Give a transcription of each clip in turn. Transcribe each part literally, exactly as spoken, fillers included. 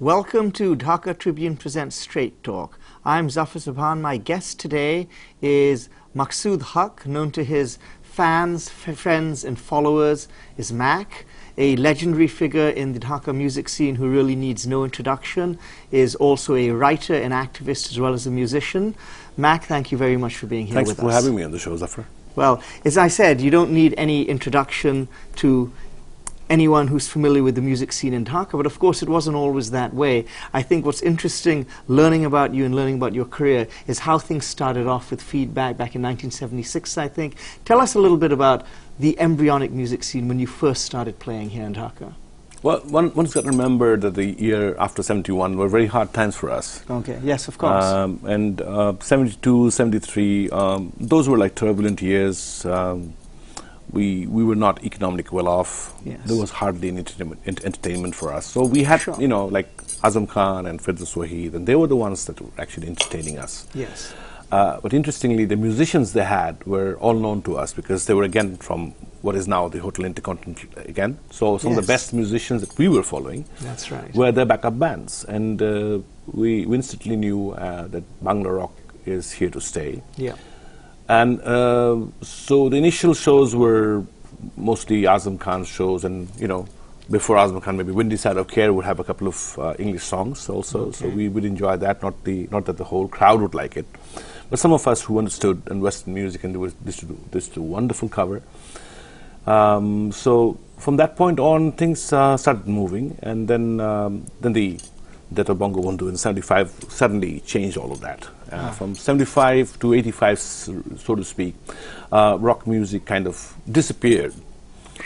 Welcome to Dhaka Tribune Presents Straight Talk. I'm Zafar Sobhan. My guest today is Maqsoodul Haque, known to his fans, friends and followers as Mac, a legendary figure in the Dhaka music scene who really needs no introduction, is also a writer and activist as well as a musician. Mac, thank you very much for being here Thanks with us. Thanks for having me on the show, Zafar. Well, as I said, you don't need any introduction to anyone who's familiar with the music scene in Dhaka, but of course it wasn't always that way. I think what's interesting learning about you and learning about your career is how things started off with Feedback back in nineteen seventy-six, I think. Tell us a little bit about the embryonic music scene when you first started playing here in Dhaka. Well, one, one's got to remember that the year after seventy-one were very hard times for us. Okay, yes, of course. Um, and uh, seventy-two, seventy-three, um, those were like turbulent years. Um, We, we were not economically well off. Yes. There was hardly any entertainment, ent entertainment for us. So we had, sure. you know, like Azam Khan and Firdaus Sohail, and they were the ones that were actually entertaining us. Yes. Uh, but interestingly, the musicians they had were all known to us because they were, again, from what is now the Hotel Intercontinental again. So some yes. of the best musicians that we were following That's right. were their backup bands. And uh, we, we instantly knew uh, that Bangla Rock is here to stay. Yeah. And uh, so the initial shows were mostly Azam Khan's shows, and you know, before Azam Khan, maybe Windy Side of Care would have a couple of uh, English songs also. Okay. So we would enjoy that. Not the not that the whole crowd would like it, but some of us who understood in Western music and was this to this to wonderful cover. Um, so from that point on, things uh, started moving, and then um, then the that of Bangabandhu in seventy-five suddenly changed all of that. Uh, ah. From seventy-five to eighty-five, so to speak, uh, rock music kind of disappeared.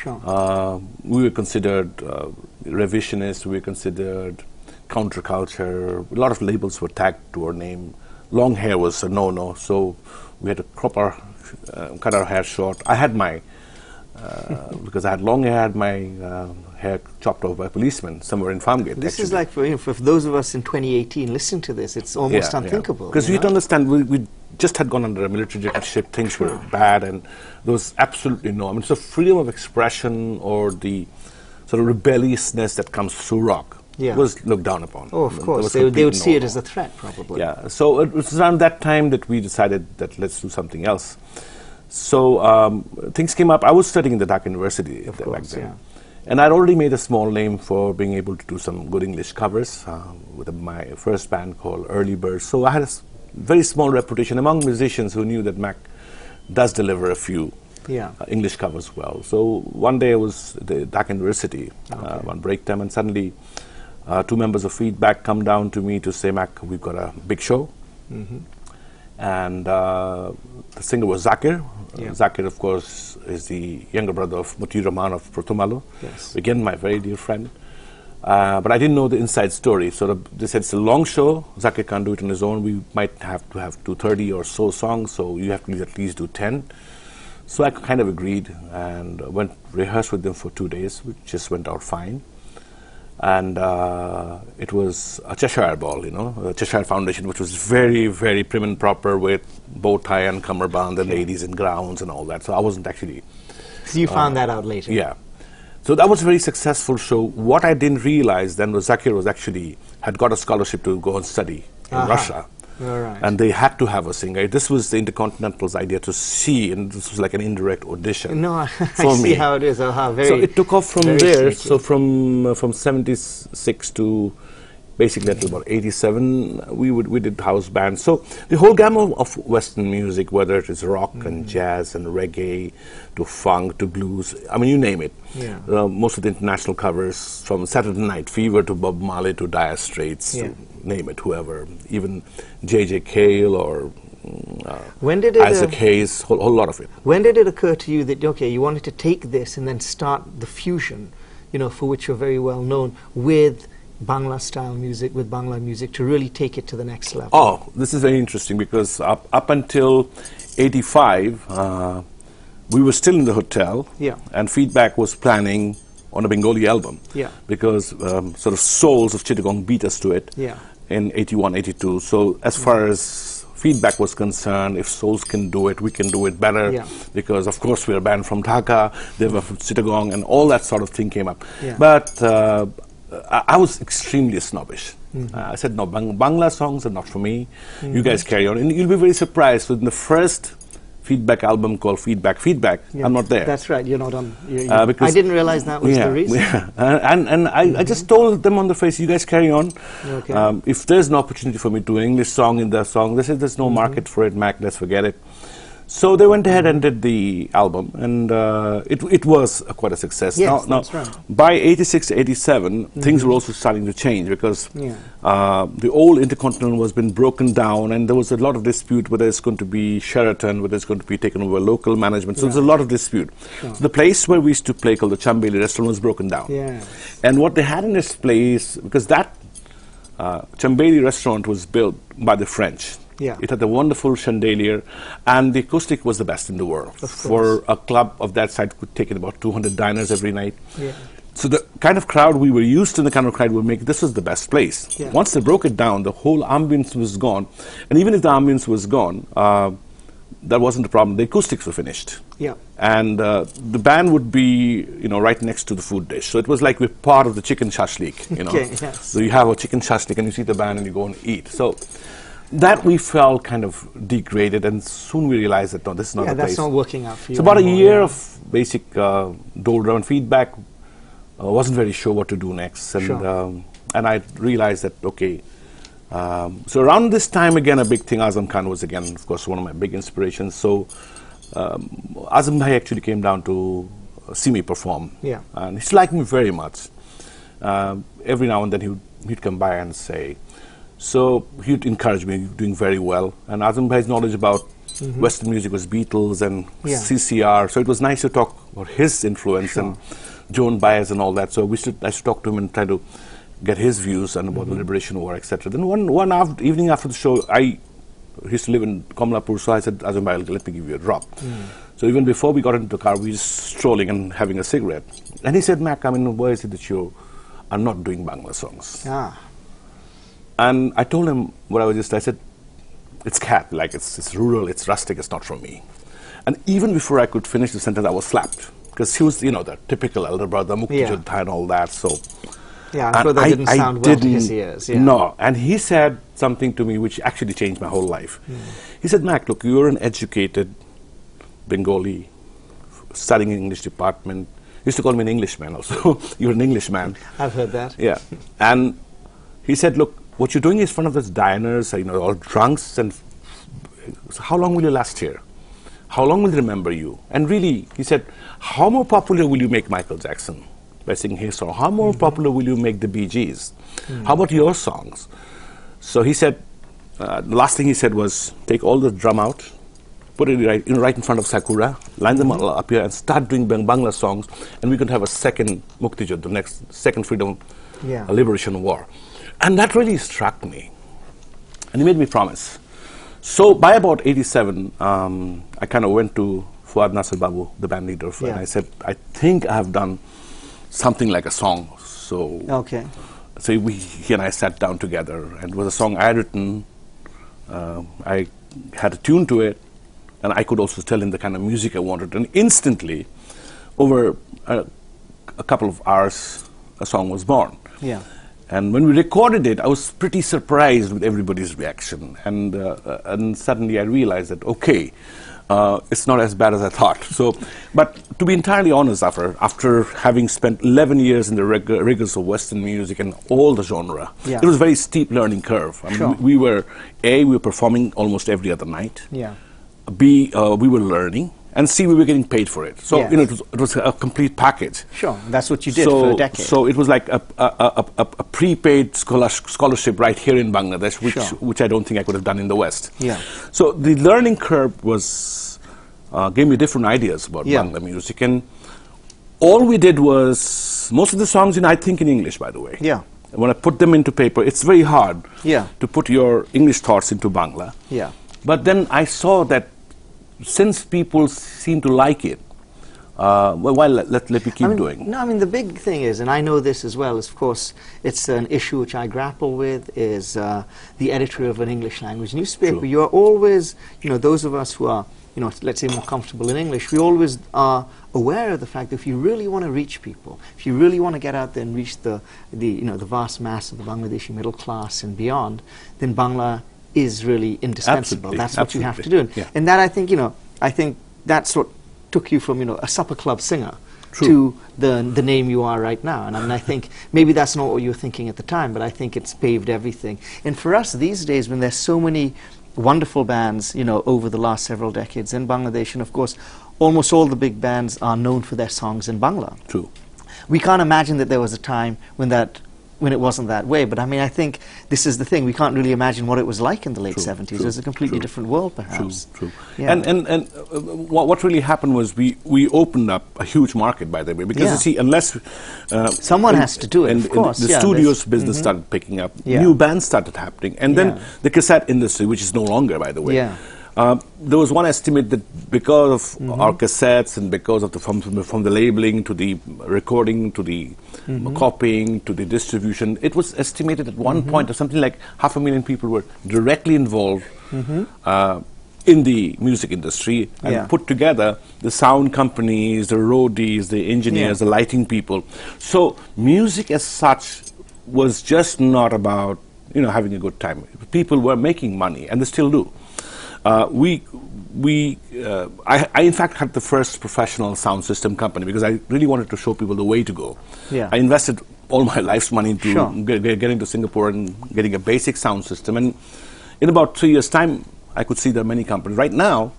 Sure. Uh, we were considered uh, revisionist, we were considered counterculture. A lot of labels were tagged to our name. Long hair was a no-no, so we had to crop our, uh, cut our hair short. I had my, uh, because I had long hair, I had my uh, hair chopped off by policemen somewhere in Farmgate. This actually. is like, for, you know, for those of us in twenty eighteen listening to this, it's almost yeah, unthinkable. Because yeah. you, you know? understand, we, we just had gone under a military dictatorship, things were bad, and there was absolutely no, I mean, it's the freedom of expression or the sort of rebelliousness that comes through rock yeah. was looked down upon. Oh, of course, they, they would see no it as a threat, probably. Yeah, so it was around that time that we decided that let's do something else. So um, things came up. I was studying in the Dhaka University of course, back then. Yeah. And I'd already made a small name for being able to do some good English covers uh, with my first band called Early Birds. So I had a very small reputation among musicians who knew that Mac does deliver a few yeah. uh, English covers well. So one day I was at the Dhaka University okay. uh, on break time, and suddenly uh, two members of Feedback come down to me to say, Mac, we've got a big show. Mm-hmm. And uh, the singer was Zakir. Yeah. Zakir, of course, is the younger brother of Muti Rahman of Protomalo. Yes. Again, my very dear friend. Uh, but I didn't know the inside story. So they said it's a long show. Zakir can't do it on his own. We might have to have two thirty or so songs. So you have to at least do ten. So I kind of agreed and went rehearsed with them for two days, which just went out fine. And uh, it was a Cheshire ball, you know, a Cheshire Foundation, which was very, very prim and proper with bow tie and cummerbund and ladies and gowns and all that. So I wasn't actually... So you uh, found that out later. Yeah. So that was a very successful show. What I didn't realize then was Zakir was actually, had got a scholarship to go and study in uh-huh. Russia. All right. And they had to have a singer. This was the Intercontinental's idea to see, and this was like an indirect audition. No, I, for I see me. how it is. Oh, how very so it took off from there. Sneaky. So from uh, from seventy-six to basically until about eighty-seven, we would we did house bands. So the whole gamut of Western music, whether it is rock mm. and jazz and reggae to funk to blues, I mean you name it. Yeah. Uh, most of the international covers, from Saturday Night Fever to Bob Marley to Dire Straits. Yeah. To name it, whoever, even J J Cale or uh, when did it Isaac uh, Hayes, whole, whole lot of it. When did it occur to you that, okay, you wanted to take this and then start the fusion, you know, for which you're very well known, with Bangla-style music, with Bangla music, to really take it to the next level? Oh, this is very interesting because up, up until eighty-five, uh, we were still in the hotel, yeah. and Feedback was planning on a Bengali album, yeah. because um, sort of Souls of Chittagong beat us to it. Yeah. In eighty-one, eighty-two. So as mm-hmm. far as Feedback was concerned, if Souls can do it, we can do it better. Yeah. Because of course we are banned from Dhaka, they were from Chittagong, and all that sort of thing came up. Yeah. But uh, uh, I was extremely snobbish. Mm-hmm. uh, I said, no, Bang Bangla songs are not for me. Mm-hmm. You guys carry on. And you'll be very surprised within the first Feedback album called Feedback, Feedback, yeah, I'm not there. That's right, you're not on. You're, you're uh, I didn't realize that was yeah, the reason. Yeah. Uh, and and I, mm-hmm. I just told them on the face, you guys carry on. Okay. Um, if there's an opportunity for me to do an English song in their song, they said there's no mm-hmm. market for it, Mac, let's forget it. So they went ahead and did the album, and uh, it, it was uh, quite a success. Yes, now, that's now, right. By eighty-six to eighty-seven, mm-hmm. things were also starting to change because yeah. uh, the old Intercontinental was been broken down, and there was a lot of dispute whether it's going to be Sheraton, whether it's going to be taken over local management. So right. there's a lot of dispute. Sure. So the place where we used to play, called the Chambeli restaurant, was broken down. Yeah. And what they had in its place, because that uh, Chambeli restaurant was built by the French. Yeah. It had a wonderful chandelier, and the acoustic was the best in the world. For a club of that size, could take in about two hundred diners every night. Yeah. So the kind of crowd we were used to, and the kind of crowd we make, this was the best place. Yeah. Once they broke it down, the whole ambience was gone. And even if the ambience was gone, uh, that wasn't the problem. The acoustics were finished. Yeah. And uh, the band would be, you know, right next to the food dish. So it was like we're part of the chicken shashlik, you know. Okay, yes. So you have a chicken shashlik, and you see the band, and you go and eat. So that we felt kind of degraded, and soon we realized that no, this is not yeah, the place. Yeah, that's not working out for you. So about a year yeah. of basic uh, doldrum feedback. Uh, wasn't very sure what to do next, and sure. um, and I realized that okay. Um, so around this time again, a big thing. Azam Khan was again, of course, one of my big inspirations. So um, Azam Bhai actually came down to see me perform. Yeah, and he liked me very much. Uh, every now and then he would, he'd come by and say. So he'd encourage me, doing very well. And Azam Bhai's knowledge about mm-hmm. Western music was Beatles and yeah. C C R. So it was nice to talk about his influence sure. and Joan Baez and all that. So we should, I should talk to him and try to get his views on mm-hmm. about the liberation war, et cetera. Then one, one after, evening after the show, I used to live in Kamalapur, so I said, Azam Bhai, let me give you a drop. Mm. So even before we got into the car, we were just strolling and having a cigarette. And he said, Mac, I mean, why is it that you are not doing Bangla songs? Ah. And I told him what I was just, I said, it's cat, like it's, it's rural, it's rustic, it's not for me. And even before I could finish the sentence, I was slapped. Because he was, you know, the typical elder brother, Mukti yeah. Jodha and all that, so. Yeah, I'm sure that I, didn't I sound didn't, well to his ears. Yeah. No, and he said something to me which actually changed my whole life. Mm. He said, Mac, look, you're an educated Bengali, studying in English department. He used to call me an Englishman also. You're an Englishman. I've heard that. Yeah, and he said, look, what you're doing is in front of those diners, you know, all drunks, and so how long will you last here? How long will they remember you? And really, he said, how more popular will you make Michael Jackson by singing his song? How more mm-hmm. popular will you make the Bee Gees? Mm-hmm. How about your songs? So he said, uh, the last thing he said was, take all the drum out, put it right in, right in front of Sakura, line them all up here, and start doing bang Bangla songs, and we can have a second Mukti Juddh, the next second freedom, yeah. liberation war. And that really struck me, and he made me promise. So by about eighty-seven, um, I kind of went to Fuad Nasir Babu, the band leader, yeah. and I said, I think I have done something like a song. So, okay. so we, he and I sat down together, and it was a song I had written. Uh, I had a tune to it, and I could also tell him the kind of music I wanted. And instantly, over a, a couple of hours, a song was born. Yeah. And when we recorded it, I was pretty surprised with everybody's reaction. And, uh, uh, and suddenly I realized that, okay, uh, it's not as bad as I thought. So, but to be entirely honest, after, after having spent eleven years in the rig rigors of Western music and all the genre, yeah. it was a very steep learning curve. I mean, sure. we, we were, A, we were performing almost every other night. Yeah. B, uh, we were learning. And see, we were getting paid for it. So, yes. you know, it was, it was a complete package. Sure, that's what you did so, for a decade. So it was like a, a, a, a, a prepaid scholarship right here in Bangladesh, which, sure. which I don't think I could have done in the West. Yeah. So the learning curve was, uh, gave me different ideas about yeah. Bangla music. And all we did was, most of the songs, you know, I think in English, by the way. Yeah. When I put them into paper, it's very hard yeah. to put your English thoughts into Bangla. Yeah. But then I saw that since people seem to like it, uh, well, well let, let, let me keep I mean, doing. No, I mean, the big thing is, and I know this as well, is of course, it's an issue which I grapple with, is uh, the editor of an English language newspaper. True. You're always, you know, those of us who are you know, let's say more comfortable in English, we always are aware of the fact that if you really want to reach people, if you really want to get out there and reach the, the, you know, the vast mass of the Bangladeshi middle class and beyond, then Bangla is really indispensable. Absolutely. That's what Absolutely. you have to do. And, yeah. and that, I think, you know, I think that's what took you from, you know, a supper club singer True. to the, the name you are right now. And I mean, I think maybe that's not what you were thinking at the time, but I think it's paved everything. And for us these days, when there's so many wonderful bands, you know, over the last several decades in Bangladesh, and of course, almost all the big bands are known for their songs in Bangla. True. We can't imagine that there was a time when that when it wasn't that way. But I mean, I think this is the thing. We can't really imagine what it was like in the late true, seventies. True, it was a completely true, different world, perhaps. True, true. Yeah. And, and, and uh, wh what really happened was we, we opened up a huge market, by the way, because, yeah. you see, unless... Uh, Someone has to do it, and, of course. The, the yeah, studios business mm-hmm. started picking up. Yeah. New bands started happening. And then yeah. the cassette industry, which is no longer, by the way. Yeah. Uh, there was one estimate that because of mm-hmm. our cassettes and because of the from, from the labeling to the recording to the mm-hmm. copying to the distribution, it was estimated at one mm-hmm. point of something like half a million people were directly involved mm-hmm. uh, in the music industry, and yeah. put together the sound companies, the roadies, the engineers, yeah. the lighting people. So music as such was just not about, you know, having a good time. People were making money, and they still do. Uh, we, we, uh, I, I in fact had the first professional sound system company because I really wanted to show people the way to go. Yeah. I invested all my life's money into sure. getting to Singapore and getting a basic sound system. And in about three years' time, I could see there are many companies. Right now,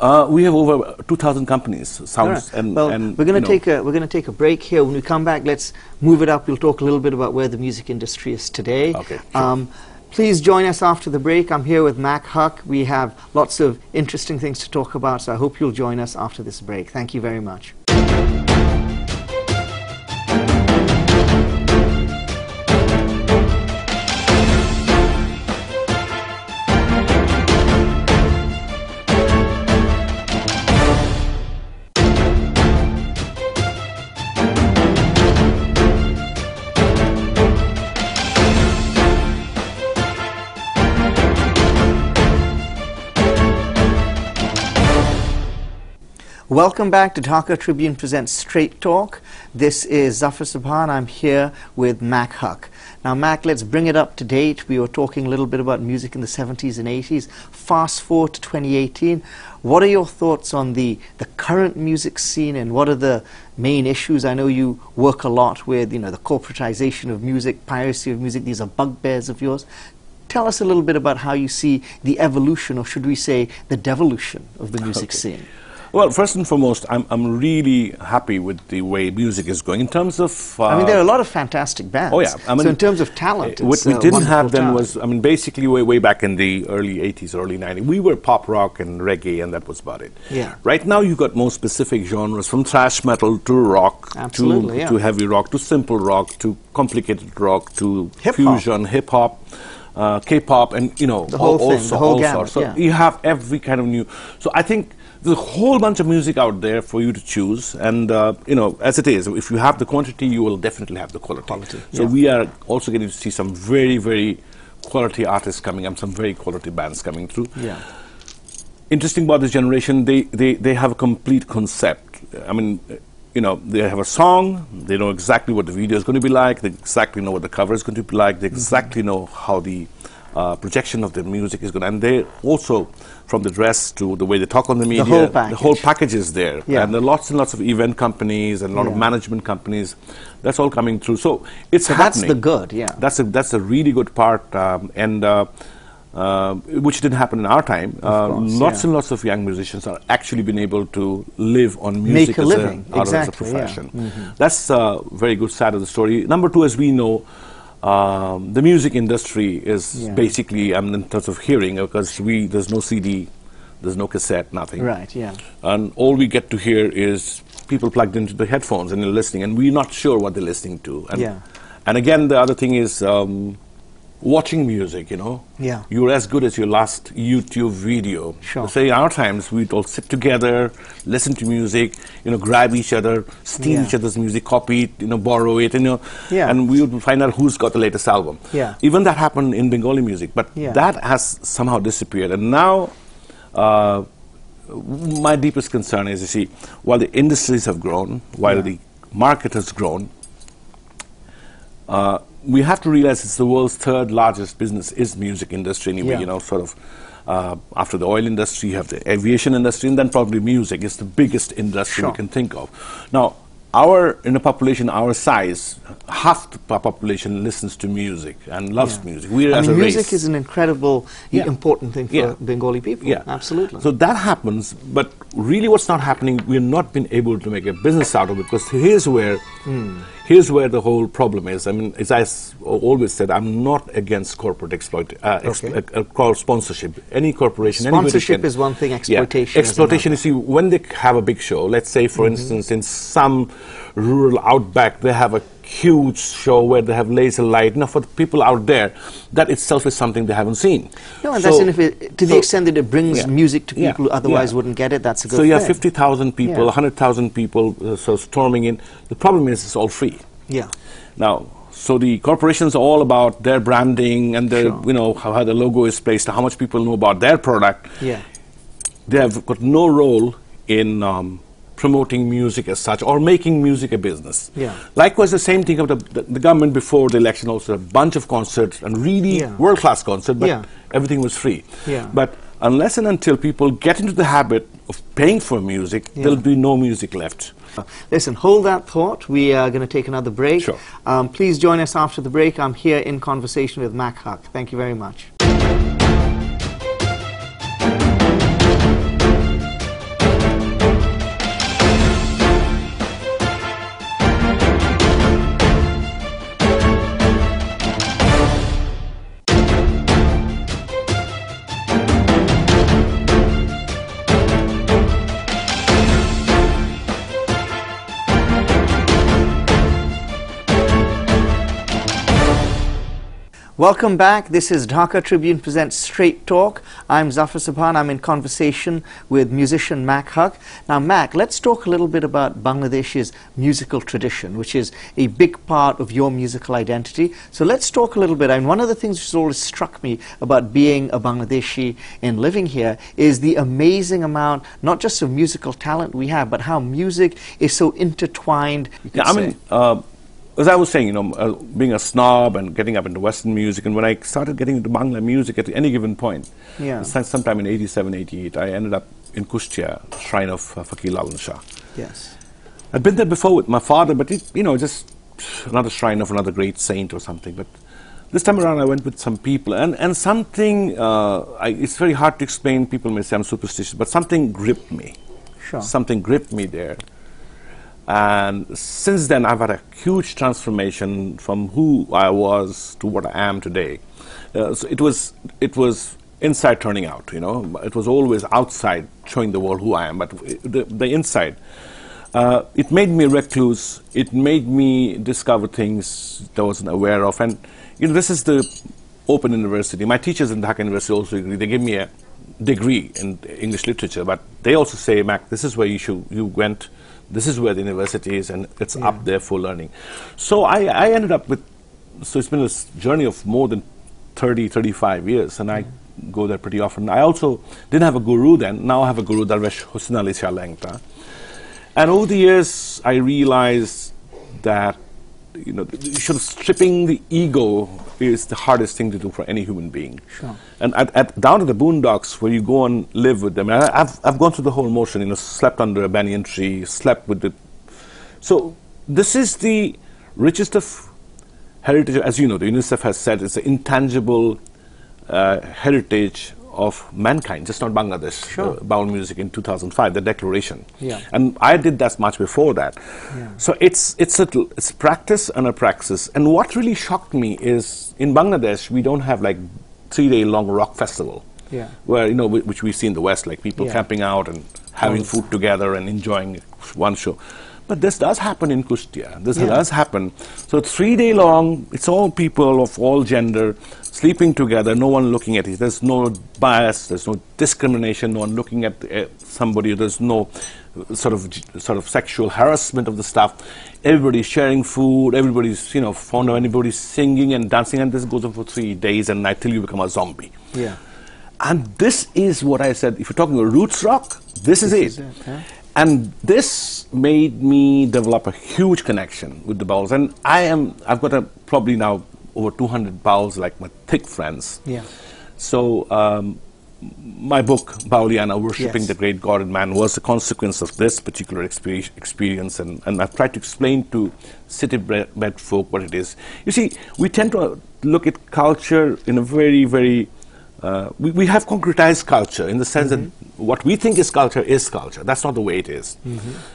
Uh, we have over two thousand companies. Sounds right. and, well, and we're going to take a we're going to take a break here. When we come back, let's move it up. We'll talk a little bit about where the music industry is today. Okay. Sure. Um, Please join us after the break. I'm here with Mac Huck. We have lots of interesting things to talk about, so I hope you'll join us after this break. Thank you very much. Welcome back to Dhaka Tribune Presents Straight Talk. This is Zafar Sobhan. I'm here with Mac Huck. Now, Mac, let's bring it up to date. We were talking a little bit about music in the seventies and eighties. Fast forward to twenty eighteen. What are your thoughts on the, the current music scene, and what are the main issues? I know you work a lot with, you know, the corporatization of music, piracy of music. These are bugbears of yours. Tell us a little bit about how you see the evolution, or should we say the devolution, of the music okay. scene. Well, first and foremost, I'm, I'm really happy with the way music is going in terms of... Uh, I mean, there are a lot of fantastic bands. Oh, yeah. I mean, so in terms of talent, uh, what we didn't have then was, I mean, basically way, way back in the early eighties, early nineties, we were pop rock and reggae, and that was about it. Yeah. Right now, you've got more specific genres, from thrash metal to rock, Absolutely, to, yeah. to heavy rock, to simple rock, to complicated rock, to hip fusion, hip-hop. Uh, K-pop, and you know, the whole all, thing, the whole gamut, so yeah. you have every kind of new. So I think there's a whole bunch of music out there for you to choose, and uh, you know, as it is, if you have the quantity, you will definitely have the quality. quality so yeah. we are also getting to see some very, very quality artists coming up, some very quality bands coming through. Yeah. Interesting about this generation, they they they have a complete concept. I mean, you know, they have a song, they know exactly what the video is going to be like, they exactly know what the cover is going to be like, they exactly know how the uh, projection of the music is going to, and they also, from the dress to the way they talk on the media, the whole package, the whole package is there. Yeah. And there are lots and lots of event companies and a lot yeah. of management companies. That's all coming through. So it's so happening. That's the good, yeah. That's a, that's a really good part, um, and uh, uh, which didn't happen in our time. Uh, course, lots yeah. and lots of young musicians are actually been able to live on music. Make a as living, a, out exactly, of as a profession. Yeah. Mm-hmm. That's a very good side of the story. Number two, as we know, um, the music industry is yeah. basically, I mean, in terms of hearing, because we there's no C D, there's no cassette, nothing. Right. Yeah. And all we get to hear is people plugged into the headphones and they're listening, and we're not sure what they're listening to. And, yeah. and again, the other thing is. Um, Watching music, you know, yeah, you're as good as your last YouTube video. Sure. Say in our times, we'd all sit together, listen to music, you know, grab each other, steal yeah. each other's music, copy it, you know, borrow it, you know, yeah. and we would find out who's got the latest album. Yeah, even that happened in Bengali music, but yeah. that has somehow disappeared, and now. Uh, my deepest concern is, you see, while the industries have grown, while yeah. the market has grown, uh, we have to realize it's the world's third largest business is music industry anyway, yeah. you know, sort of. Uh, after the oil industry, you have the aviation industry, and then probably music is the biggest industry sure. we can think of. Now, our in a population our size, half the population listens to music and loves yeah. music. We I as mean, a music race. is an incredible, yeah. important thing for yeah. Bengali people. Yeah, absolutely. So that happens, but really, what's not happening? We're not been able to make a business out of it, because here's where mm. here's where the whole problem is. I mean, as I always said, I'm not against corporate exploit, uh, okay. ex uh, call sponsorship. Any corporation, sponsorship is one thing. Exploitation, yeah. exploitation. Is you see, when they have a big show, let's say, for mm-hmm. instance, in some rural outback, they have a huge show where they have laser light. Now, for the people out there, that itself is something they haven't seen. No, and so that's it, to the so extent that it brings yeah. music to people yeah. who otherwise yeah. wouldn't get it, that's a good thing. So you have fifty thousand people, yeah. one hundred thousand people uh, so storming in. The problem is it's all free. Yeah. Now, so the corporations are all about their branding and their, sure. you know, how, how the logo is placed, how much people know about their product. Yeah. They have got no role in Um, promoting music as such, or making music a business. Yeah. Likewise, the same thing of the, the, the government before the election also had a bunch of concerts and really yeah. world-class concerts, but yeah. everything was free. Yeah. But unless and until people get into the habit of paying for music, yeah. there'll be no music left. Listen, hold that thought. We are going to take another break. Sure. Um, please join us after the break. I'm here in conversation with Mac Haque. Thank you very much. Welcome back. This is Dhaka Tribune Presents Straight Talk. I'm Zafar Sobhan. I'm in conversation with musician Mac Haque. Now, Mac, let's talk a little bit about Bangladesh's musical tradition, which is a big part of your musical identity. So let's talk a little bit. I mean, one of the things which has always struck me about being a Bangladeshi and living here is the amazing amount, not just of musical talent we have, but how music is so intertwined. You could yeah, say. I mean, uh as I was saying, you know, uh, being a snob and getting up into Western music, and when I started getting into Bangla music at any given point, yeah. sometime in eighty-seven, eighty-eight, I ended up in Kushtia, shrine of uh, Fakir Lalon Shah. Yes. I'd been there before with my father, but, it, you know, just another shrine of another great saint or something. But this time around, I went with some people, and, and something, uh, I, it's very hard to explain, people may say I'm superstitious, but something gripped me. Sure. Something gripped me there. And since then, I've had a huge transformation from who I was to what I am today. Uh, so it was, it was inside turning out, you know. It was always outside showing the world who I am, but the, the inside. Uh, it made me recluse. It made me discover things that I wasn't aware of. And, you know, this is the open university. My teachers in Dhaka University also agree. They gave me a degree in English literature, but they also say, Mac, this is where you, should, you went. This is where the university is, and it's yeah. up there for learning. So I, I ended up with, so it's been a journey of more than thirty, thirty-five years, and yeah. I go there pretty often. I also didn't have a guru then. Now I have a guru, Darvesh Husnali Shalangta. And over the years, I realized that, you know, sort of stripping the ego is the hardest thing to do for any human being. Sure. And at, at, down to the boondocks where you go and live with them, and I, I've, I've gone through the whole motion, you know, slept under a banyan tree, slept with the... So this is the richest of heritage, as you know, the UNICEF has said, it's an intangible uh, heritage of mankind, just not Bangladesh. Sure. Uh, Baul music in two thousand five, the declaration. Yeah. And I did that much before that. Yeah. So it's, it's, a, it's practice and a praxis. And what really shocked me is in Bangladesh, we don't have like three-day long rock festival. Yeah. Where, you know, w which we see in the West, like people yeah. camping out and having food together and enjoying one show. But this does happen in Kushtia. This yeah. does happen. So three day long, it's all people of all gender sleeping together, no one looking at it. There's no bias, there's no discrimination, no one looking at uh, somebody. There's no uh, sort of sort of sexual harassment of the staff. Everybody's sharing food, everybody's, you know, fond of anybody's singing and dancing, and this goes on for three days and night till you become a zombie. Yeah. And this is what I said, if you're talking about roots rock, this is this it. Is that, huh? And this made me develop a huge connection with the bowls. And I am, I've got a, probably now over two hundred bowls, like my thick friends. Yeah. So um, my book, Bauliana, Worshipping yes. the Great God in Man, was a consequence of this particular exper experience. And, and I've tried to explain to city-bred folk what it is. You see, we tend to look at culture in a very, very... Uh, we, we have concretized culture in the sense mm-hmm. that what we think is culture is culture. That's not the way it is.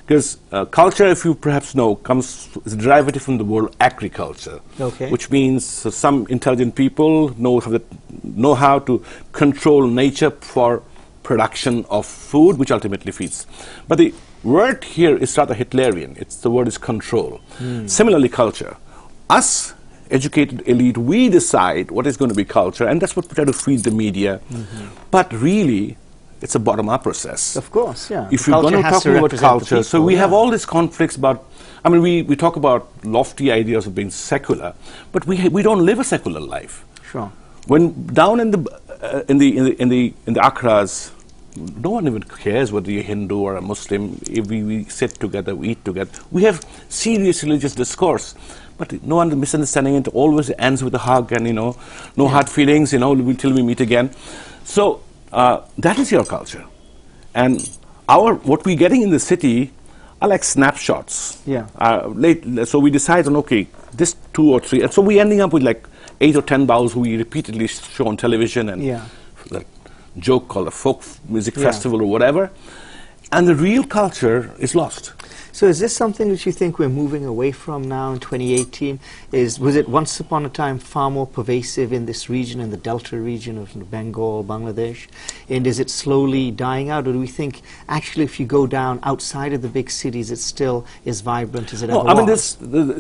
Because mm-hmm. uh, culture, if you perhaps know, comes is derivative from the word agriculture, okay. which means uh, some intelligent people know how, the, know how to control nature for production of food, which ultimately feeds. But the word here is rather Hitlerian. It's, the word is control. Mm. Similarly, culture. Us, educated elite, we decide what is going to be culture, and that's what we try to feed the media. Mm-hmm. But really, it's a bottom-up process. Of course, yeah. If you're going to talk about culture, so we yeah. have all these conflicts about, I mean, we, we talk about lofty ideas of being secular, but we, ha we don't live a secular life. Sure. When down in the, uh, in the, in the, in the, in the Akras, no one even cares whether you're Hindu or a Muslim. If we, we sit together, we eat together. We have serious religious discourse. But no under misunderstanding, it always ends with a hug and, you know, no yeah. hard feelings, you know, till we meet again. So uh, that is your culture. And our what we're getting in the city are like snapshots. Yeah. Uh, late, so we decide on, okay, this two or three. And so we're ending up with like eight or ten bowls who we repeatedly show on television and yeah. that joke called a folk music yeah. festival or whatever. And the real culture is lost. So is this something that you think we're moving away from now in twenty eighteen? Is, was it once upon a time far more pervasive in this region, in the Delta region of Bengal, Bangladesh? And is it slowly dying out? Or do we think, actually, if you go down outside of the big cities, it's still as vibrant as it no, ever was? No, I mean, there's,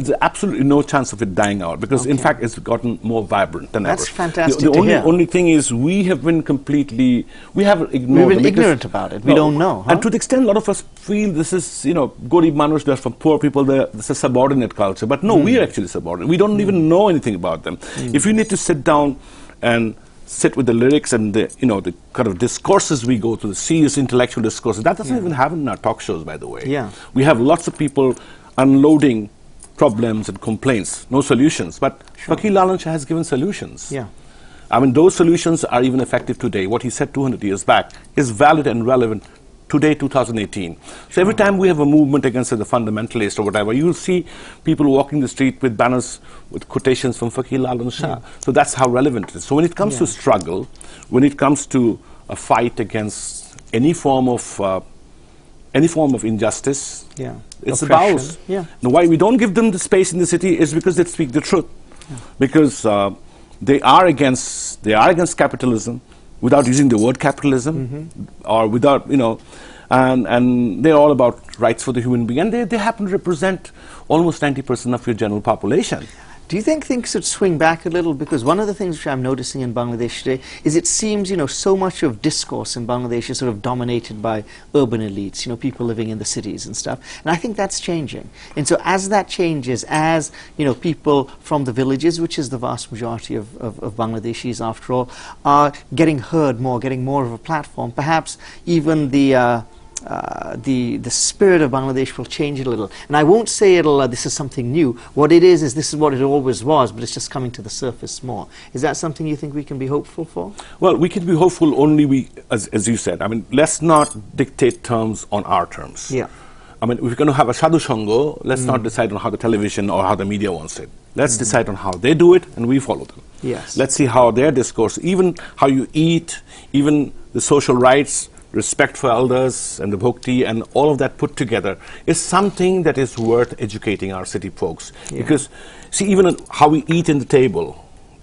there's absolutely no chance of it dying out. Because, okay. in fact, it's gotten more vibrant than That's ever. That's fantastic The, the only, only thing is we have been completely, we have ignored We've been ignorant about it. We no, don't know. Huh? And to the extent a lot of us feel this is, you know, good Manush, they're from poor people, there's a subordinate culture. But no, mm. we are actually subordinate. We don't mm. even know anything about them. Mm. If you need to sit down and sit with the lyrics and the, you know, the kind of discourses we go through, the serious intellectual discourses, that doesn't yeah. even happen in our talk shows, by the way. Yeah. We have lots of people unloading problems and complaints, no solutions. But sure. Fakir Lalon Shah has given solutions. Yeah. I mean, those solutions are even effective today. What he said two hundred years back is valid and relevant today, two thousand eighteen. So every time we have a movement against uh, the fundamentalist or whatever, you'll see people walking the street with banners with quotations from Fakir Lalon Shah. Yeah. So that's how relevant it is. So when it comes yeah. to struggle, when it comes to a fight against any form of uh, any form of injustice, yeah. it's the bowels. Yeah. Now, why we don't give them the space in the city is because they speak the truth, yeah. because uh, they are against they are against capitalism. Without using the word capitalism, mm-hmm. or without, you know, and, and they're all about rights for the human being. And they, they happen to represent almost ninety percent of your general population. Do you think things should swing back a little? Because one of the things which I'm noticing in Bangladesh today is it seems, you know, so much of discourse in Bangladesh is sort of dominated by urban elites, you know, people living in the cities and stuff. And I think that's changing. And so as that changes, as, you know, people from the villages, which is the vast majority of, of, of Bangladeshis after all, are getting heard more, getting more of a platform, perhaps even the... Uh, Uh, the, the spirit of Bangladesh will change a little. And I won't say it'll, uh, this is something new. What it is, is this is what it always was, but it's just coming to the surface more. Is that something you think we can be hopeful for? Well, we can be hopeful only, we, as, as you said. I mean, let's not dictate terms on our terms. Yeah. I mean, if we're going to have a Sadhu Sangha, let's mm. not decide on how the television or how the media wants it. Let's mm. decide on how they do it, and we follow them. Yes. Let's see how their discourse, even how you eat, even the social rights, respect for elders and the bhakti and all of that put together is something that is worth educating our city folks. Yeah. Because, see, even how we eat in the table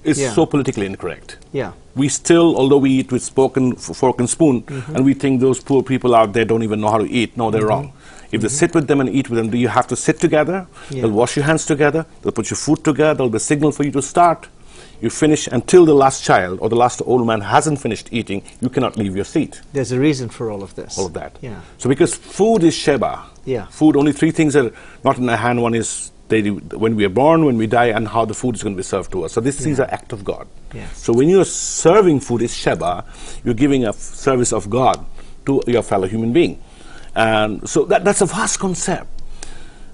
is yeah. so politically incorrect. Yeah. We still, although we eat with fork and, fork and spoon, mm-hmm. and we think those poor people out there don't even know how to eat. No, they're mm-hmm. wrong. If they sit with them and eat with them, do you have to sit together? Yeah. They'll wash your hands together. They'll put your food together. There'll be a signal for you to start. You finish until the last child or the last old man hasn't finished eating, you cannot leave your seat. There's a reason for all of this. All of that. Yeah. So because food is Sheba. Yeah. Food, only three things are not in a hand. One is they, when we are born, when we die, and how the food is going to be served to us. So this, yeah. these are act of God. Yes. So when you're serving food, it's sheba, you're giving a f service of God to your fellow human being. And so that, that's a vast concept.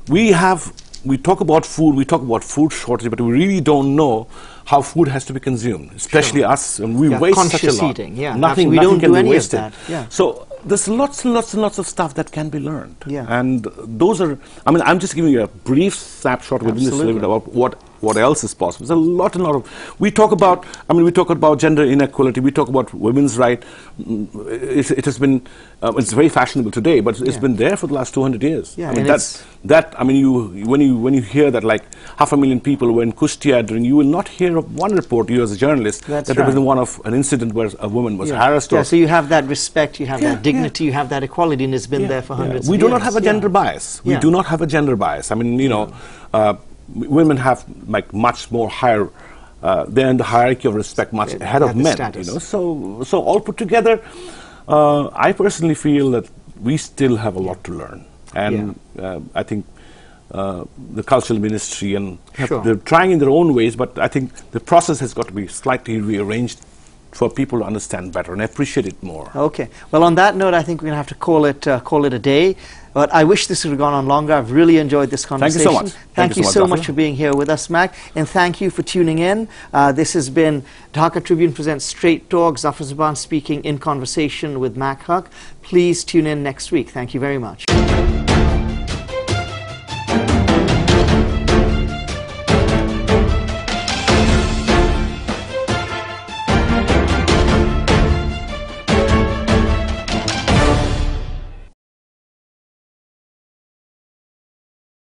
We have, we talk about food, we talk about food shortage, but we really don't know how food has to be consumed, especially sure. us, and we yeah, waste such a lot. Eating, yeah, nothing, we nothing don't can do be any wasted. Of that, yeah. So there's lots and lots and lots of stuff that can be learned. Yeah. And those are, I mean, I'm just giving you a brief snapshot within Absolutely. This little bit about what, what else is possible. There's a lot and lot of, we talk about, I mean, we talk about gender inequality, we talk about women's right. It, it has been, uh, it's very fashionable today, but it's yeah. been there for the last two hundred years. Yeah, I mean, that's, that, I mean, you, when you, when you hear that like half a million people were in Kushtia during, you will not hear of one report, you as a journalist, that's that right. there was one of an incident where a woman was yeah. harassed. Yeah, so you have that respect, you have yeah. that dignity, yeah. you have that equality, and it's been yeah. there for hundreds yeah. we of years. We do not have a gender yeah. bias. We yeah. do not have a gender bias. I mean, you know, uh, women have like much more higher, uh, they're in the hierarchy of respect much yeah, ahead of men, status. You know. So, so all put together, uh, I personally feel that we still have a lot to learn. And yeah. uh, I think uh, the cultural ministry and sure. they're trying in their own ways, but I think the process has got to be slightly rearranged for people to understand better and appreciate it more. Okay. Well, on that note, I think we're going to have to call it, uh, call it a day. But I wish this would have gone on longer. I've really enjoyed this conversation. Thank you so much. Thank, thank you so, so much, much for being here with us, Mac. And thank you for tuning in. Uh, this has been Dhaka Tribune Presents Straight Talk. Zafar Sobhan speaking in conversation with Mac Haque. Please tune in next week. Thank you very much.